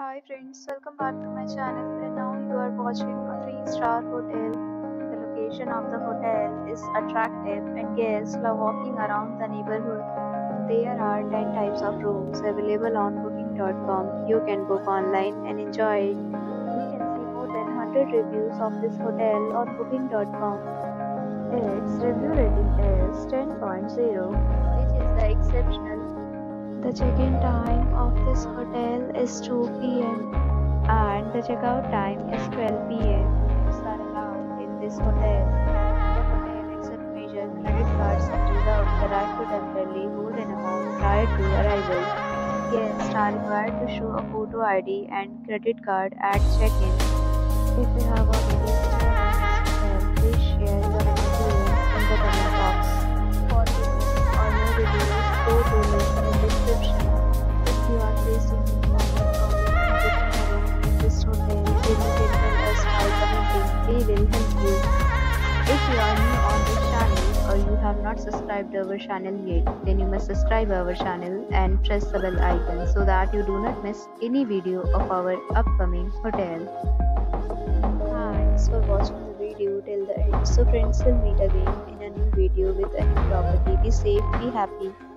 Hi friends, welcome back to my channel. And now you are watching a 3-star hotel. The location of the hotel is attractive and guests love walking around the neighborhood. There are 10 types of rooms available on booking.com. You can book online and enjoy it. You can see more than 100 reviews of this hotel on booking.com. Its review rating is 10.0, which is the exceptional. The check-in time of this hotel is 2 p.m. and the check-out time is 12 p.m. Pets are allowed in this hotel. The hotel accepts major credit cards and reserves the right to temporarily hold an amount prior to arrival. Guests are required to show a photo ID and credit card at check-in. If you have a video hotel, please share your experience in the comment box. For tickets or more reviews, go to link in the description. If you are facing any problem booking a room in this hotel, you can tell us by commenting. We will help you. If you are new on this channel or you have not subscribed our channel yet, then you must subscribe our channel and press the bell icon so that you do not miss any video of our upcoming hotel. Thanks for watching the video till the end. So friends, we'll meet again in a new video with a new property. Be safe, be happy.